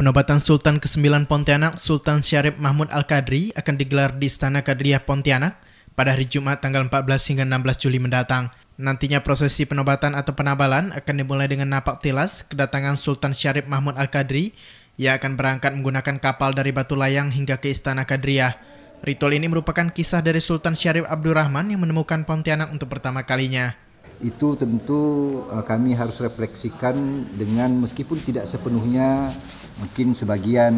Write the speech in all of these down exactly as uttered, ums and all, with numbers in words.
Penobatan Sultan kesembilan Pontianak, Sultan Syarif Mahmud Alkadri, akan digelar di Istana Kadriah Pontianak pada hari Jumat tanggal empat belas hingga enam belas Juli mendatang. Nantinya prosesi penobatan atau penabalan akan dimulai dengan napak tilas kedatangan Sultan Syarif Mahmud Alkadri yang akan berangkat menggunakan kapal dari Batu Layang hingga ke Istana Kadriah. Ritual ini merupakan kisah dari Sultan Syarif Abdurrahman yang menemukan Pontianak untuk pertama kalinya. Itu tentu kami harus refleksikan dengan meskipun tidak sepenuhnya, mungkin sebagian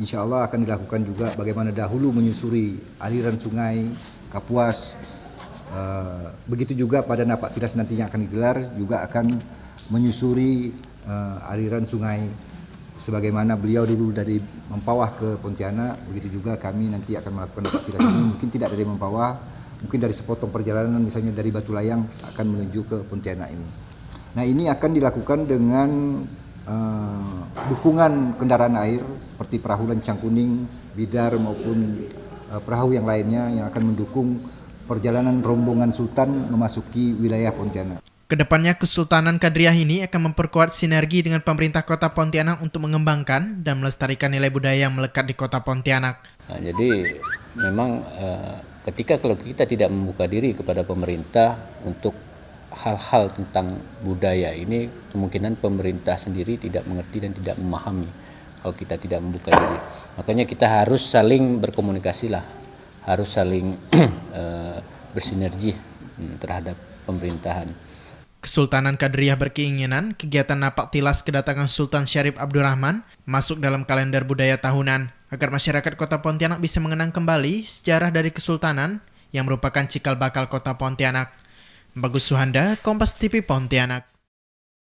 insya Allah akan dilakukan juga bagaimana dahulu menyusuri aliran sungai Kapuas. Begitu juga pada napak tilas nantinya akan digelar juga akan menyusuri aliran sungai sebagaimana beliau dulu dari Mempawah ke Pontianak. Begitu juga kami nanti akan melakukan napak tilas ini, mungkin tidak dari Mempawah, mungkin dari sepotong perjalanan misalnya dari Batu Layang akan menuju ke Pontianak ini. Nah, ini akan dilakukan dengan uh, dukungan kendaraan air seperti perahu Lencang Kuning, Bidar maupun uh, perahu yang lainnya yang akan mendukung perjalanan rombongan Sultan memasuki wilayah Pontianak. Kedepannya Kesultanan Kadriah ini akan memperkuat sinergi dengan pemerintah kota Pontianak untuk mengembangkan dan melestarikan nilai budaya yang melekat di kota Pontianak. Nah, jadi memang uh... ketika kalau kita tidak membuka diri kepada pemerintah untuk hal-hal tentang budaya ini, kemungkinan pemerintah sendiri tidak mengerti dan tidak memahami kalau kita tidak membuka diri. Makanya kita harus saling berkomunikasi lah, harus saling bersinergi terhadap pemerintahan. Kesultanan Kadriah berkeinginan kegiatan napak tilas kedatangan Sultan Syarif Abdurrahman masuk dalam kalender budaya tahunan, agar masyarakat kota Pontianak bisa mengenang kembali sejarah dari Kesultanan yang merupakan cikal bakal kota Pontianak. Bagus Suhanda, Kompas T V Pontianak.